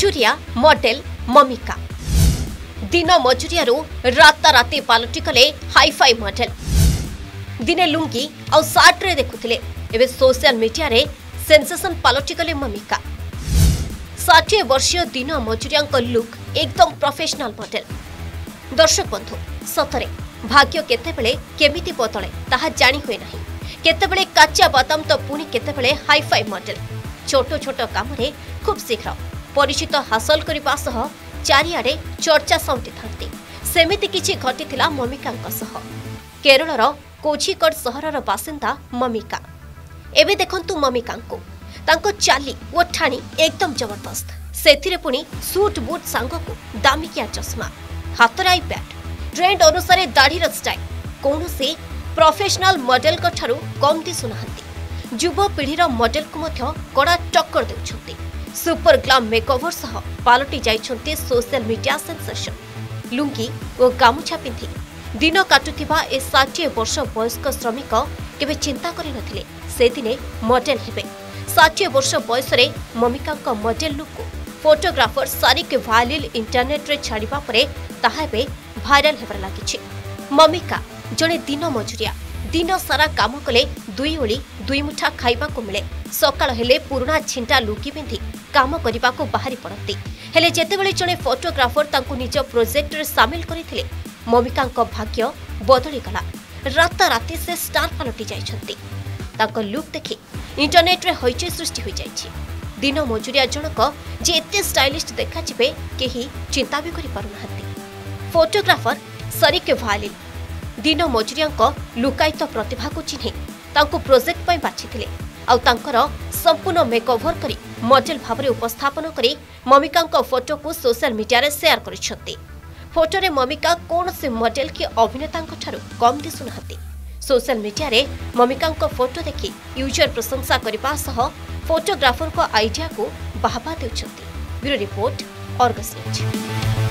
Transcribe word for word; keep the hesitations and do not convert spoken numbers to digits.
मजुरिया model मम्मिका दिन मजुरियारू राताराती पलटि गले हाईफाई मॉडल। दिने लुंगी और सार्ट्रे देखुले, एवं सोशल मीडिया रे सेंसेशन पलटि गले मम्मिका। षाठिए वर्षीय दिन मजुरिया लुक एकदम प्रोफेशनल मॉडल। दर्शक बंधु, सतरे भाग्य केतेबेले केमिति बदले ताहा जानी हुए नहीं। केतेबेले काचा बादाम तो पुणी केतेबेले हाईफाई मॉडल। छोटो छोटो काम रे खूब शीघ्र परिचित हासिल करबा सह चारियाडे चर्चा साउंटी थांती। सेमिति किछि घटिथिला मम्मिकांक सह। केरलर कोझिकोड सहरर बासिंदा मम्मिका। एबे देखंतु मम्मिकांक, तांको चाली ओ ठाणी एकदम जबरदस्त। सेथिरे पुणी सूट बूट सांगको दामिकिया चश्मा, हातरे आईपैड, ट्रेंड अनुसार दाढ़ीर स्टाइल कौनसी प्रोफेशनल मॉडल को ठारू कम दिसु नाहंती। युवा पीढ़ीर मॉडल को मध्य कड़ा टक्कर देउछंती। सुपर ग्लाम मेकओवर सह पालटी जाइछंती सोशल मीडिया सेंसेशन। लुंगी और गामुछा पिंधि दिन काटुथिबा ए षाठिए वर्ष वयस्क श्रमिक केबे चिंता करि नथिले से दिने मॉडल हेबे। षाठिए वर्ष वयस रे मम्मिका का मॉडल लुक को फोटोग्राफर सारिक वायरल इंटरनेट रे छाड़ीबा परे ताहा बे भाइराल हेबार लागिछि। मम्मिका जने दिन मजुरिया, दिन सारा काम कले दुई ओली दुई मुठा खाइबा को मिले। सकाळ हेले पुराणा छिंटा लुकी पिंधि काम करने को बाहरी पड़ती। हेले जेतेबेले जने फोटोग्राफर तांको निज प्रोजेक्ट रे सामिल करिथिले, मम्मिका का भाग्य बदली गला। राताराती से स्टार पलटि जाइछंती। तांको लुक देखि इंटरनेट रे हइचइ सृष्टि होई जाइछि। दिन मजुरिया जनक जे एते स्टाइलिस्ट देखा जिबे केही चिंता भी करि पारुनाहंती। फोटोग्राफर सरिक वालिल दिन मजुरिया लुकायित प्रतिभा को चिन्हे तांको प्रोजेक्ट पर बाछिथिले। आउ तांकर संपूर्ण मेकओवर करी मॉडल भाव में उपस्थापन करी मम्मिका फोटो को सोशल मीडिया रे शेयर करिसथि। फोटो रे मम्मिका कोनसे मॉडल के अभिनेता कम दिसु नाहंती। सोशल मीडिया रे मम्मिका फोटो देखि यूजर प्रशंसा करबा सह फोटोग्राफर को आइडिया को बाहबा देउछथि। ब्यूरो रिपोर्ट, ऑर्गस न्यूज।